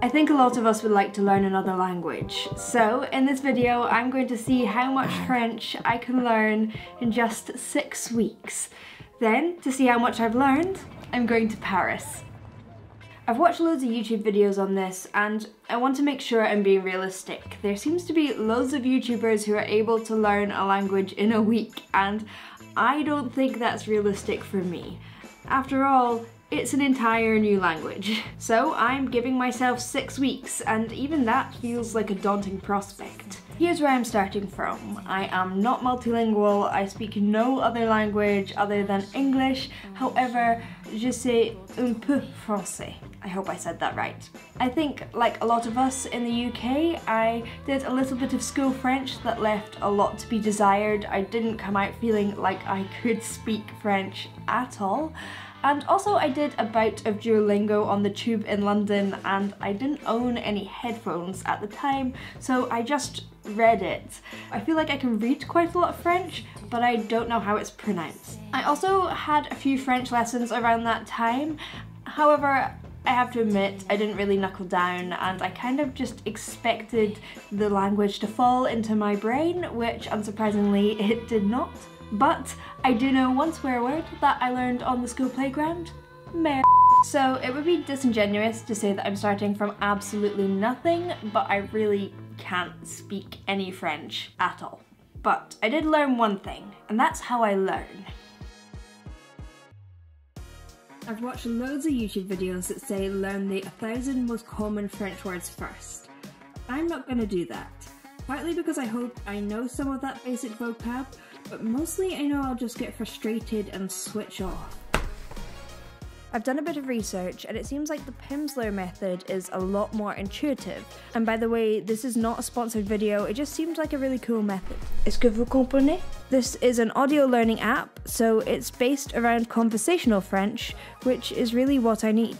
I think a lot of us would like to learn another language, so in this video I'm going to see how much French I can learn in just 6 weeks. Then, to see how much I've learned, I'm going to Paris. I've watched loads of YouTube videos on this and I want to make sure I'm being realistic. There seems to be loads of YouTubers who are able to learn a language in a week and I don't think that's realistic for me. After all, it's an entire new language. So I'm giving myself 6 weeks, and even that feels like a daunting prospect. Here's where I'm starting from. I am not multilingual, I speak no other language other than English. However, je sais un peu français. I hope I said that right. I think, like a lot of us in the UK, I did a little bit of school French that left a lot to be desired. I didn't come out feeling like I could speak French at all. And also I did a bout of Duolingo on the tube in London and I didn't own any headphones at the time, so I just read it. I feel like I can read quite a lot of French, but I don't know how it's pronounced. I also had a few French lessons around that time, however, I have to admit, I didn't really knuckle down and I kind of just expected the language to fall into my brain, which unsurprisingly it did not. But I do know one swear word that I learned on the school playground, merde. So it would be disingenuous to say that I'm starting from absolutely nothing, but I really can't speak any French at all. But I did learn one thing, and that's how I learn. I've watched loads of YouTube videos that say learn the 1,000 most common French words first. I'm not going to do that. Partly because I hope I know some of that basic vocab, but mostly I know I'll just get frustrated and switch off. I've done a bit of research and it seems like the Pimsleur method is a lot more intuitive. And by the way, this is not a sponsored video, it just seemed like a really cool method. Est-ce que vous comprenez? This is an audio learning app, so it's based around conversational French, which is really what I need.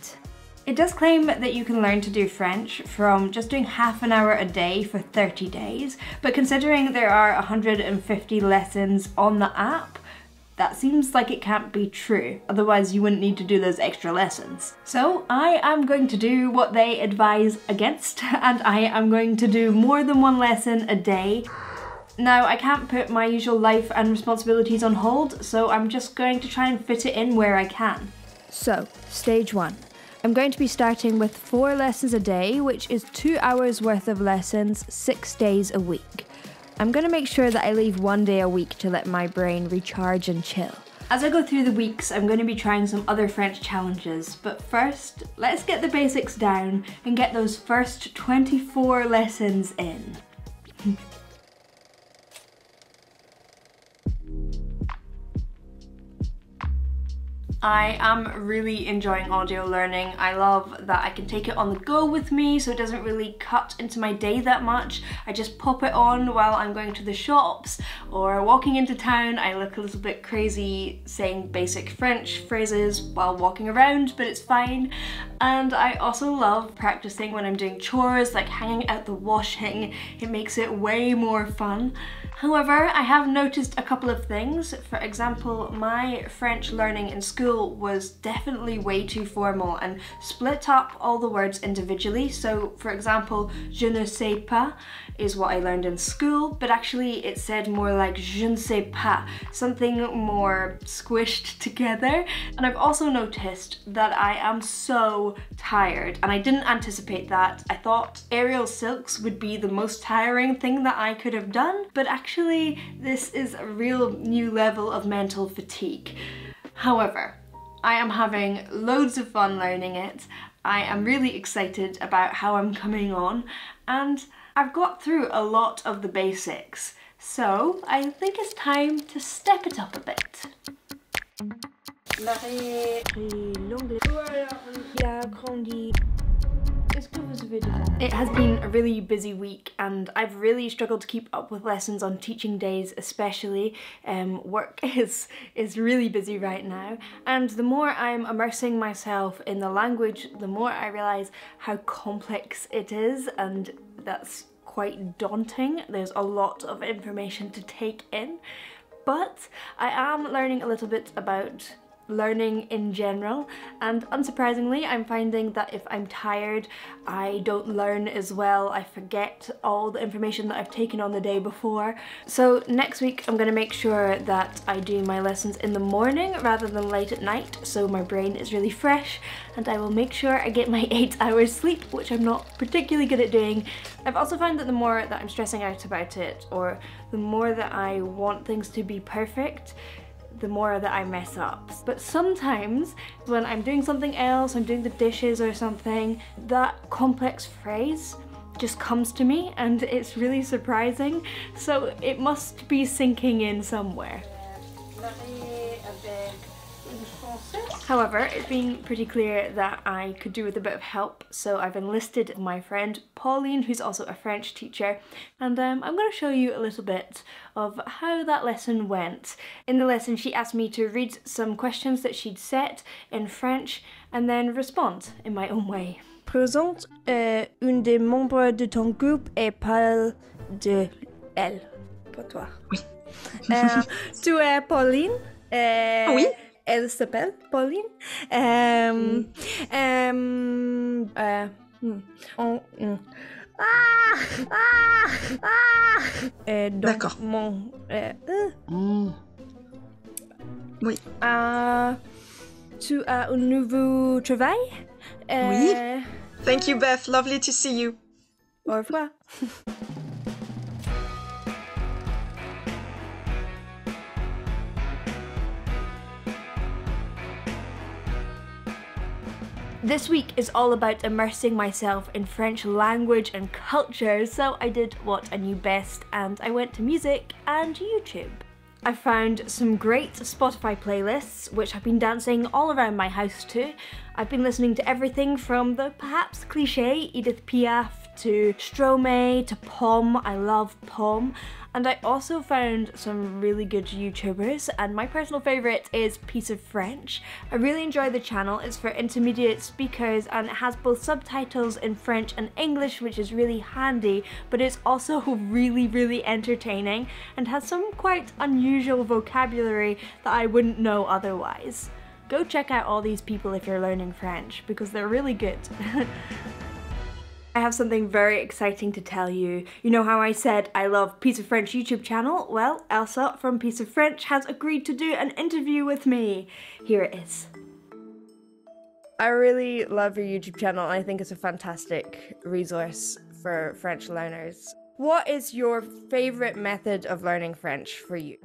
It does claim that you can learn to do French from just doing half an hour a day for 30 days, but considering there are 150 lessons on the app, that seems like it can't be true, otherwise you wouldn't need to do those extra lessons. So I am going to do what they advise against, and I am going to do more than one lesson a day. Now, I can't put my usual life and responsibilities on hold, so I'm just going to try and fit it in where I can. So, stage one. I'm going to be starting with 4 lessons a day, which is 2 hours worth of lessons, 6 days a week. I'm going to make sure that I leave one day a week to let my brain recharge and chill. As I go through the weeks, I'm going to be trying some other French challenges, but first, let's get the basics down and get those first 24 lessons in. I am really enjoying audio learning. I love that I can take it on the go with me so it doesn't really cut into my day that much. I just pop it on while I'm going to the shops or walking into town. I look a little bit crazy saying basic French phrases while walking around, but it's fine. And I also love practicing when I'm doing chores, like hanging out the washing. It makes it way more fun. However, I have noticed a couple of things. For example, my French learning in school was definitely way too formal and split up all the words individually. So, for example, je ne sais pas is what I learned in school, but actually it said more like je ne sais pas, something more squished together. And I've also noticed that I am so tired, and I didn't anticipate that. I thought aerial silks would be the most tiring thing that I could have done, but actually, this is a real new level of mental fatigue. However, I am having loads of fun learning it. I am really excited about how I'm coming on, and I've got through a lot of the basics. So I think it's time to step it up a bit. It has been a really busy week and I've really struggled to keep up with lessons on teaching days especially. Work is really busy right now, and the more I'm immersing myself in the language, the more I realise how complex it is, and that's quite daunting. There's a lot of information to take in, but I am learning a little bit about learning in general, and unsurprisingly I'm finding that if I'm tired I don't learn as well. I forget all the information that I've taken on the day before. So next week I'm going to make sure that I do my lessons in the morning rather than late at night, so my brain is really fresh, and I will make sure I get my 8 hours sleep, which I'm not particularly good at doing. I've also found that the more that I'm stressing out about it, or the more that I want things to be perfect, the more that I mess up. But sometimes when I'm doing something else, I'm doing the dishes or something, that complex phrase just comes to me and it's really surprising. So it must be sinking in somewhere. However, it's been pretty clear that I could do with a bit of help, so I've enlisted my friend Pauline, who's also a French teacher, and I'm going to show you a little bit of how that lesson went. In the lesson she asked me to read some questions that she'd set in French and then respond in my own way. Présente une des membres de ton groupe et parle de elle. Pour toi. Oui. Tu es Pauline? Oui. Elle s'appelle Pauline. D'accord. Oui. Tu as un nouveau travail? Oui. Thank you, Beth. Lovely to see you. Au revoir. This week is all about immersing myself in French language and culture, so I did what I knew best and I went to music and YouTube. I found some great Spotify playlists which I've been dancing all around my house to. I've been listening to everything from the perhaps cliché Edith Piaf to Stromae to Pomme. I love Pomme. And I also found some really good YouTubers, and my personal favourite is Piece of French. I really enjoy the channel. It's for intermediate speakers and it has both subtitles in French and English, which is really handy, but it's also really entertaining and has some quite unusual vocabulary that I wouldn't know otherwise. Go check out all these people if you're learning French, because they're really good. I have something very exciting to tell you. You know how I said I love Piece of French YouTube channel? Well, Elsa from Piece of French has agreed to do an interview with me. Here it is. I really love your YouTube channel and I think it's a fantastic resource for French learners. What is your favorite method of learning French for you?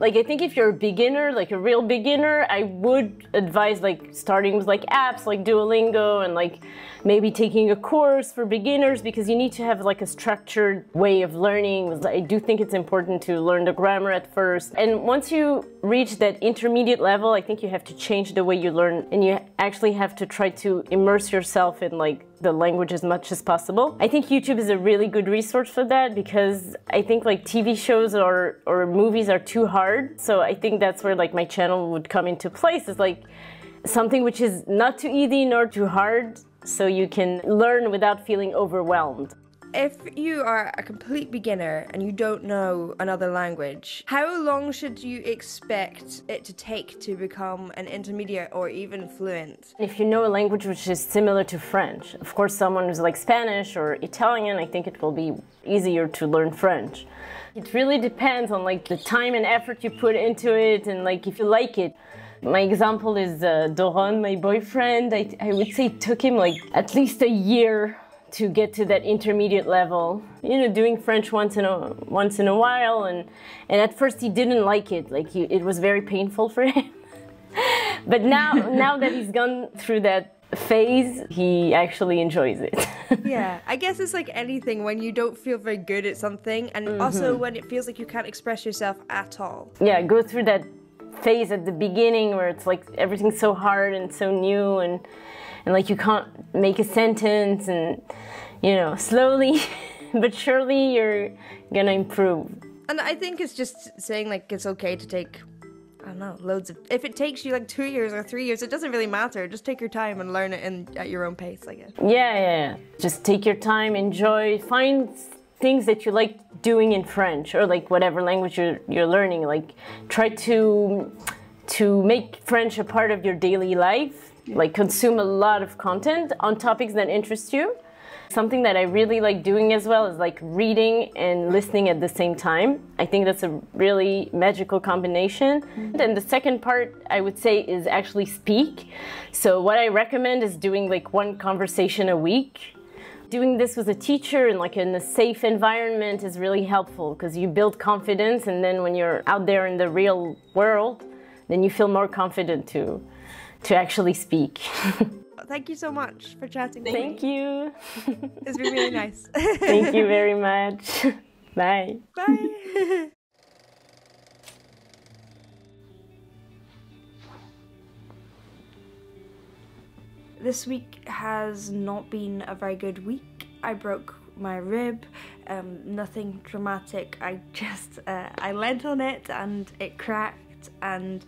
Like, I think if you're a beginner, like a real beginner, I would advise like starting with like apps like Duolingo and like maybe taking a course for beginners, because you need to have like a structured way of learning. I do think it's important to learn the grammar at first. And once you reach that intermediate level, I think you have to change the way you learn and you actually have to try to immerse yourself in like the language as much as possible. I think YouTube is a really good resource for that, because I think like TV shows or movies are too hard. So I think that's where like my channel would come into place. It's like something which is not too easy nor too hard, so you can learn without feeling overwhelmed. If you are a complete beginner and you don't know another language, how long should you expect it to take to become an intermediate or even fluent? If you know a language which is similar to French, of course someone who's like Spanish or Italian, I think it will be easier to learn French. It really depends on like the time and effort you put into it and like if you like it. My example is Doron, my boyfriend. I would say it took him like at least a year to get to that intermediate level, you know, doing French once in a while, and at first he didn't like it, like it was very painful for him. But now that he's gone through that phase, he actually enjoys it. Yeah, I guess it's like anything, when you don't feel very good at something, and also when it feels like you can't express yourself at all. Yeah, go through that phase at the beginning where it's like everything's so hard and so new and like you can't make a sentence, and you know, slowly but surely you're gonna improve. And I think it's just saying like it's okay to take, I don't know, loads of, if it takes you like 2 years or 3 years, it doesn't really matter. Just take your time and learn it at your own pace, I guess. Yeah. Just take your time, enjoy, find things that you like doing in French or like whatever language you're learning. Like try to to make French a part of your daily life, like consume a lot of content on topics that interest you. Something that I really like doing as well is like reading and listening at the same time. I think that's a really magical combination. Mm-hmm. And the second part I would say is actually speak. So what I recommend is doing like one conversation a week. Doing this with a teacher and like in a safe environment is really helpful because you build confidence, and then when you're out there in the real world, then you feel more confident to actually speak. Thank you so much for chatting with me. Thank you. It's been really nice. Thank you very much. Bye. Bye. This week has not been a very good week. I broke my rib, nothing dramatic. I just, I leant on it and it cracked, and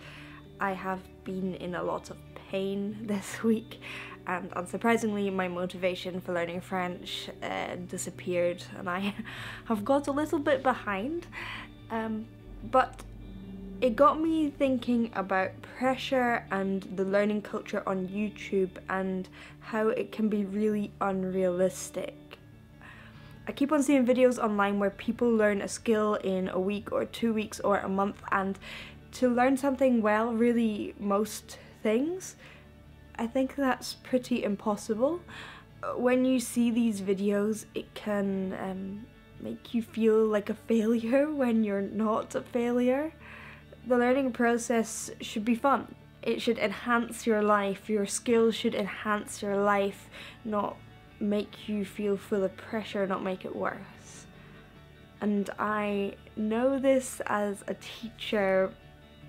I have been in a lot of pain this week, and unsurprisingly my motivation for learning French disappeared, and I have got a little bit behind, but it got me thinking about pressure and the learning culture on YouTube and how it can be really unrealistic. I keep on seeing videos online where people learn a skill in a week or 2 weeks or a month, and to learn something well, really most things, I think that's pretty impossible. When you see these videos, it can make you feel like a failure when you're not a failure. The learning process should be fun. It should enhance your life. Your skills should enhance your life, not make you feel full of pressure, not make it worse. And I know this as a teacher,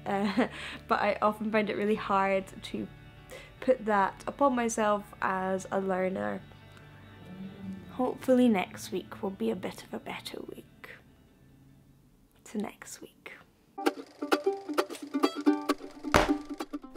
but I often find it really hard to put that upon myself as a learner. Hopefully next week will be a bit of a better week. To next week.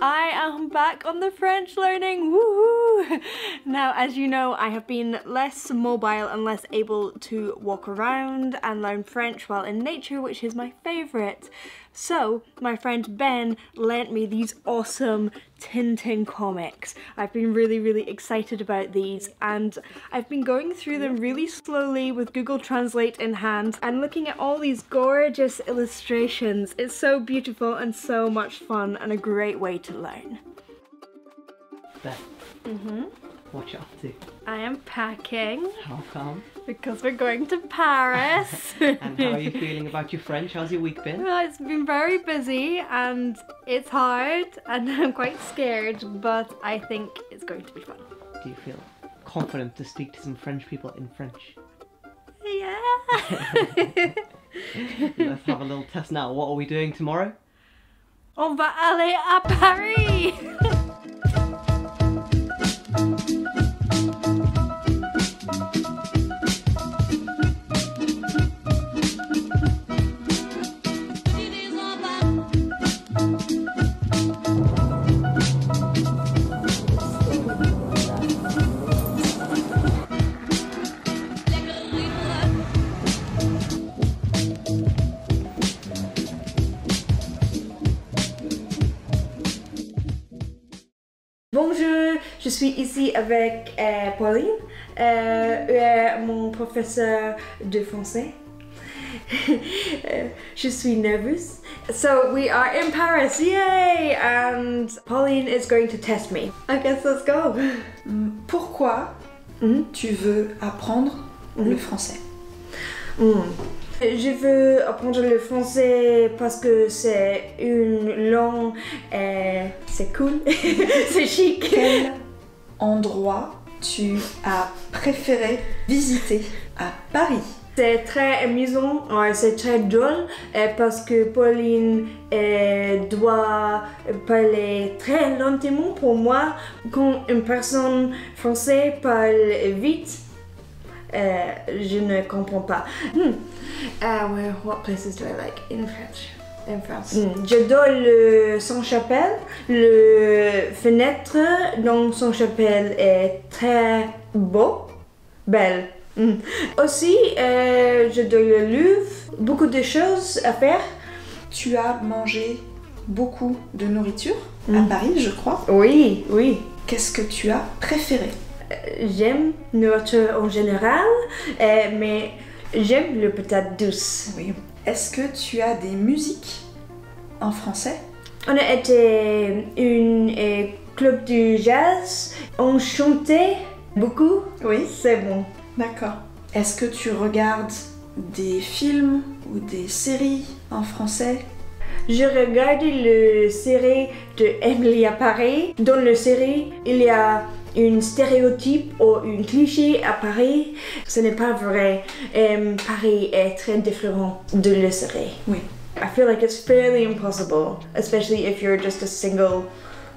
I am back on the French learning, woohoo! Now, as you know, I have been less mobile and less able to walk around and learn French while in nature, which is my favourite. So, my friend Ben lent me these awesome Tintin comics. I've been really excited about these, and I've been going through them really slowly with Google Translate in hand and looking at all these gorgeous illustrations. It's so beautiful and so much fun and a great way to learn. Ben, what you up to? I am packing. How come? Because we're going to Paris. And how are you feeling about your French? How's your week been? Well, it's been very busy and it's hard and I'm quite scared, but I think it's going to be fun. Do you feel confident to speak to some French people in French? Yeah! Let's have a little test now. What are we doing tomorrow? On va aller à Paris! Bonjour, je suis ici avec Pauline, mon professeur de français. Je suis nervous. So we are in Paris, yay! And Pauline is going to test me. I guess let's go. Pourquoi tu veux apprendre le français? Je veux apprendre le français parce que c'est une langue, c'est cool, c'est chic. Quel endroit tu as préféré visiter à Paris? C'est très amusant, c'est très drôle parce que Pauline doit parler très lentement pour moi. Quand une personne française parle vite, je ne comprends pas. Well, what places do I like in French? In France. J'adore le Saint-Chapelle. Le fenêtre dans Saint-Chapelle est très beau, belle. Aussi, j'adore le Louvre. Beaucoup de choses à faire. Tu as mangé beaucoup de nourriture à Paris, je crois. Oui, oui. Qu'est-ce que tu as préféré? J'aime nourriture en général, mais j'aime le patate douce. Oui. Est-ce que tu as des musiques en français? On a été un club du jazz, on chantait beaucoup. Oui. C'est bon. D'accord. Est-ce que tu regardes des films ou des séries en français? Je regarde la série de Emily à Paris. Dans la série, il y a un stéréotype ou un cliché à Paris. Ce n'est pas vrai. Paris est très différent de la série. Oui. I feel like it's fairly impossible, especially if you're just a single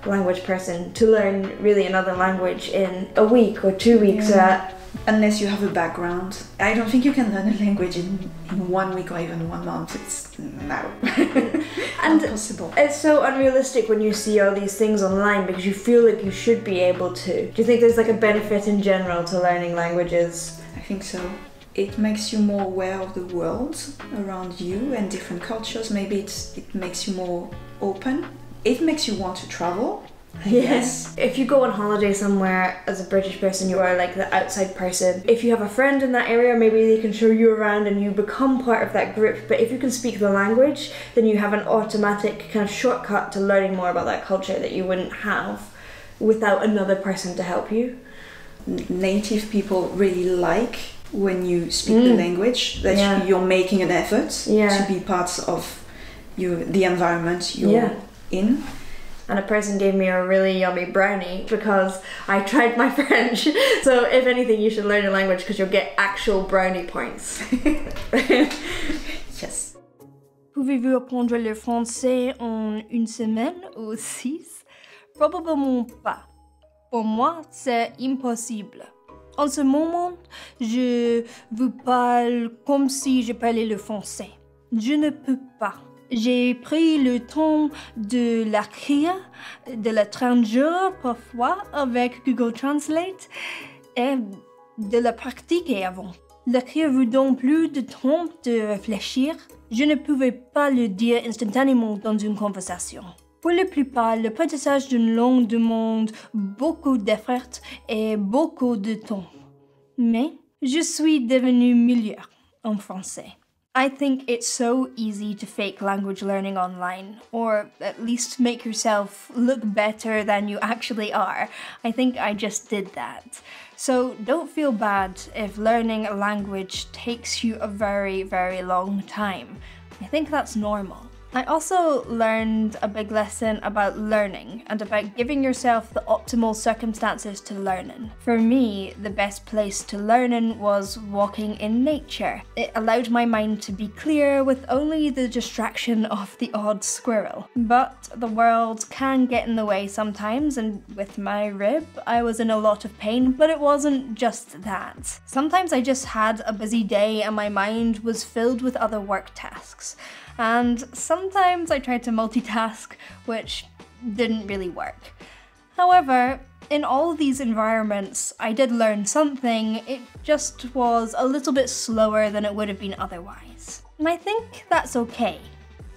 language person, to learn really another language in a week or 2 weeks. Yeah. Unless you have a background. I don't think you can learn a language in 1 week or even 1 month. It's no. And impossible. It's so unrealistic when you see all these things online because you feel like you should be able to. Do you think there's like a benefit in general to learning languages? I think so. It makes you more aware of the world around you and different cultures. Maybe it makes you more open. It makes you want to travel. Yes. If you go on holiday somewhere as a British person, you are like the outside person. If you have a friend in that area, maybe they can show you around and you become part of that group. But if you can speak the language, then you have an automatic kind of shortcut to learning more about that culture that you wouldn't have without another person to help you. Native people really like when you speak the language that you're making an effort to be part of the environment you're in. And a person gave me a really yummy brownie because I tried my French. So if anything, you should learn a language because you'll get actual brownie points. Yes. Pouvez-vous apprendre le français en une semaine ou 6? Probablement pas. Pour moi, c'est impossible. En ce moment, je vous parle comme si je parlais le français. Je ne peux pas. J'ai pris le temps de l'écrire, de la traduire parfois avec Google Translate et de la pratiquer avant. L'écrire vous donne plus de temps de réfléchir. Je ne pouvais pas le dire instantanément dans une conversation. Pour la plupart, l'apprentissage d'une langue demande beaucoup d'efforts et beaucoup de temps. Mais je suis devenue meilleure en français. I think it's so easy to fake language learning online, or at least make yourself look better than you actually are. I think I just did that. So don't feel bad if learning a language takes you a very, very long time. I think that's normal. I also learned a big lesson about learning and about giving yourself the optimal circumstances to learn in. For me, the best place to learn in was walking in nature. It allowed my mind to be clear with only the distraction of the odd squirrel. But the world can get in the way sometimes, and with my rib, I was in a lot of pain, but it wasn't just that. Sometimes I just had a busy day and my mind was filled with other work tasks. And sometimes I tried to multitask, which didn't really work. However, in all these environments, I did learn something. It just was a little bit slower than it would have been otherwise. And I think that's okay,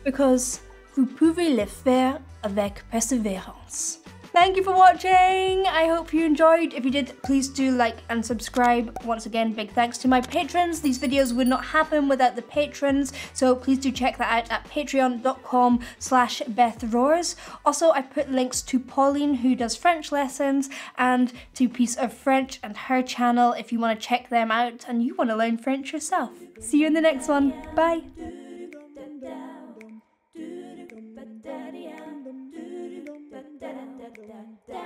because vous pouvez le faire avec persévérance. Thank you for watching. I hope you enjoyed. If you did, please do like and subscribe. Once again, big thanks to my patrons. These videos would not happen without the patrons, so please do check that out at patreon.com/BethRoars. Also, I put links to Pauline, who does French lessons, and to Piece of French and her channel if you want to check them out and you want to learn French yourself. See you in the next one. Bye. Da da da da da.